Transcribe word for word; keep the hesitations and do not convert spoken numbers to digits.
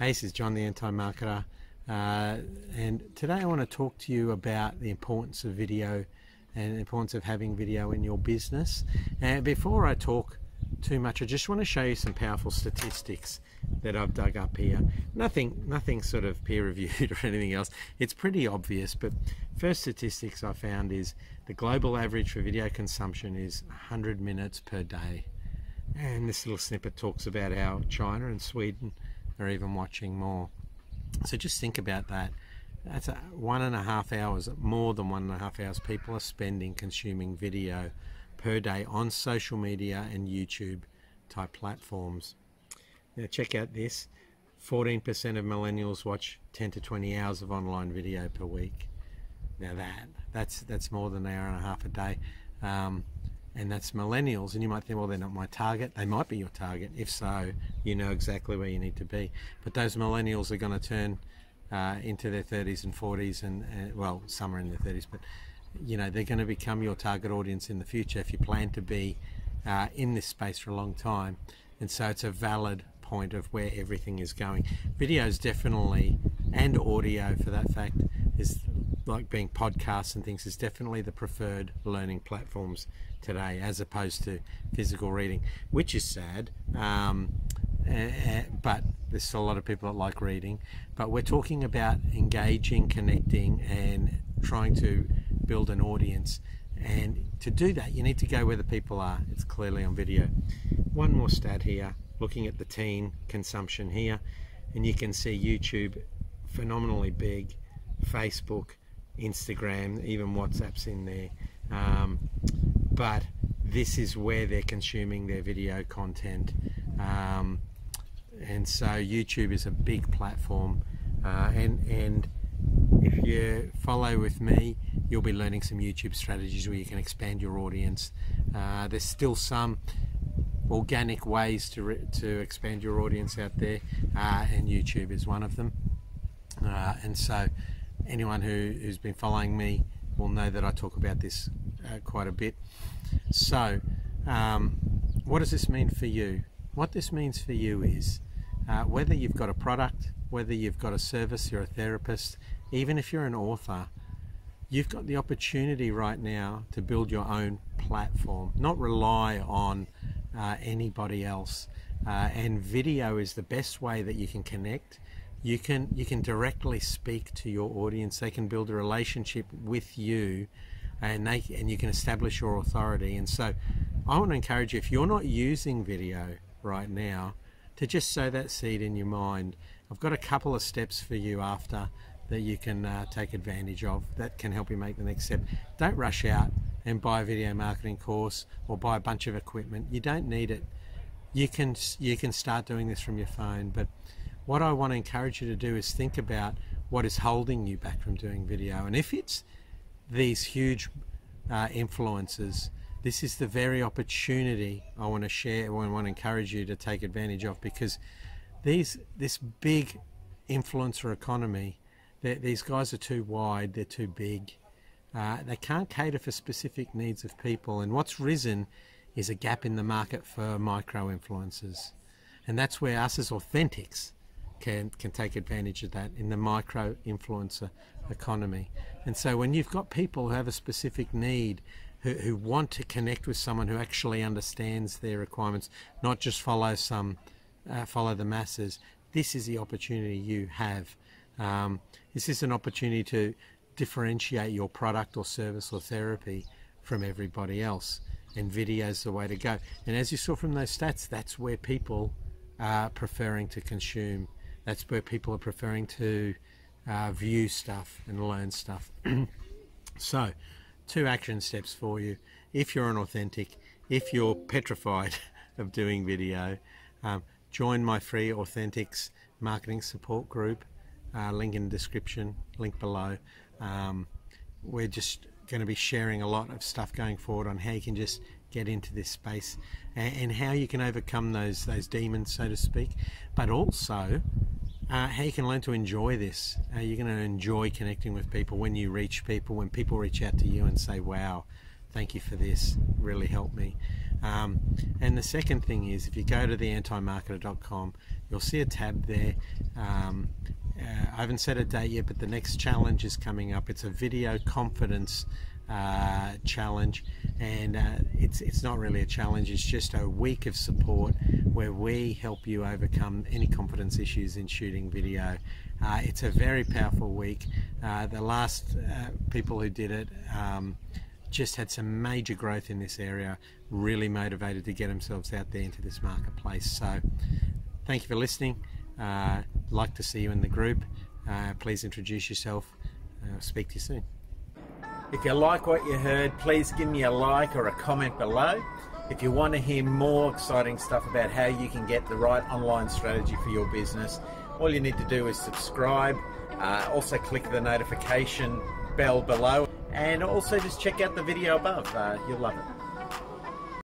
Hey, this is John the Anti-Marketer, uh, and today I want to talk to you about the importance of video and the importance of having video in your business. And before I talk too much, I just want to show you some powerful statistics that I've dug up here. Nothing, nothing sort of peer-reviewed or anything else. It's pretty obvious, but first statistics I found is the global average for video consumption is one hundred minutes per day. And this little snippet talks about how China and Sweden are even watching more. So just think about that. That's a one and a half hours, more than one and a half hours people are spending consuming video per day on social media and YouTube type platforms. Now check out this. fourteen percent of millennials watch ten to twenty hours of online video per week. Now that, that's, that's more than an hour and a half a day. Um, And that's millennials, and you might think, well, they're not my target. They might be your target. If so, you know exactly where you need to be. But those millennials are going to turn uh, into their thirties and forties, and uh, well, some are in their thirties, but you know, they're going to become your target audience in the future if you plan to be uh, in this space for a long time. And so it's a valid point of where everything is going. Videos definitely, and audio for that fact, is like being podcasts and things, is definitely the preferred learning platforms today as opposed to physical reading, which is sad, um, but there's still a lot of people that like reading. But we're talking about engaging, connecting, and trying to build an audience, and to do that you need to go where the people are. It's clearly on video. One more stat here, looking at the teen consumption here, and you can see YouTube phenomenally big, Facebook, Instagram, even WhatsApp's in there, um, but this is where they're consuming their video content, um, and so YouTube is a big platform, uh, and and if you follow with me, you'll be learning some YouTube strategies where you can expand your audience. Uh, there's still some organic ways to to expand your audience out there, uh, and YouTube is one of them, uh, and so. Anyone who, who's been following me will know that I talk about this uh, quite a bit. So, um, what does this mean for you? What this means for you is, uh, whether you've got a product, whether you've got a service, you're a therapist, even if you're an author, you've got the opportunity right now to build your own platform, not rely on uh, anybody else. Uh, and video is the best way that you can connect. You can, you can directly speak to your audience. They can build a relationship with you, and, they, and you can establish your authority. And so I want to encourage you, if you're not using video right now, to just sow that seed in your mind. I've got a couple of steps for you after that you can uh, take advantage of that can help you make the next step. Don't rush out and buy a video marketing course or buy a bunch of equipment. You don't need it. You can, you can start doing this from your phone, but what I want to encourage you to do is think about what is holding you back from doing video. And if it's these huge uh, influencers, this is the very opportunity I want to share and I want to encourage you to take advantage of, because these, this big influencer economy, these guys are too wide, they're too big. Uh, they can't cater for specific needs of people. And what's risen is a gap in the market for micro-influencers. And that's where us as Authentics Can, can take advantage of that in the micro influencer economy. And so when you've got people who have a specific need, who, who want to connect with someone who actually understands their requirements, not just follow some uh, follow the masses, this is the opportunity you have. Um, this is an opportunity to differentiate your product or service or therapy from everybody else, and video is the way to go. And as you saw from those stats, that's where people are preferring to consume. That's where people are preferring to uh, view stuff and learn stuff. So, two action steps for you. If you're an Authentic, if you're petrified of doing video, um, join my free Authentics Marketing Support Group. Uh, link in the description, link below. Um, we're just going to be sharing a lot of stuff going forward on how you can just get into this space and, and how you can overcome those, those demons, so to speak, but also Uh, how you can learn to enjoy this. Uh, you're going to enjoy connecting with people when you reach people, when people reach out to you and say, wow, thank you for this, it really helped me. Um, and the second thing is, if you go to the anti marketer dot com, you'll see a tab there. Um, uh, I haven't set a date yet, but the next challenge is coming up. It's a video confidence uh, challenge, and uh, it's, it's not really a challenge, it's just a week of support where we help you overcome any confidence issues in shooting video. Uh, it's a very powerful week. Uh, the last uh, people who did it um, just had some major growth in this area, really motivated to get themselves out there into this marketplace. So thank you for listening. Uh, like to see you in the group. Uh, please introduce yourself. I'll speak to you soon. If you like what you heard, please give me a like or a comment below. If you want to hear more exciting stuff about how you can get the right online strategy for your business, all you need to do is subscribe. Uh, also click the notification bell below, and also just check out the video above. Uh, you'll love it.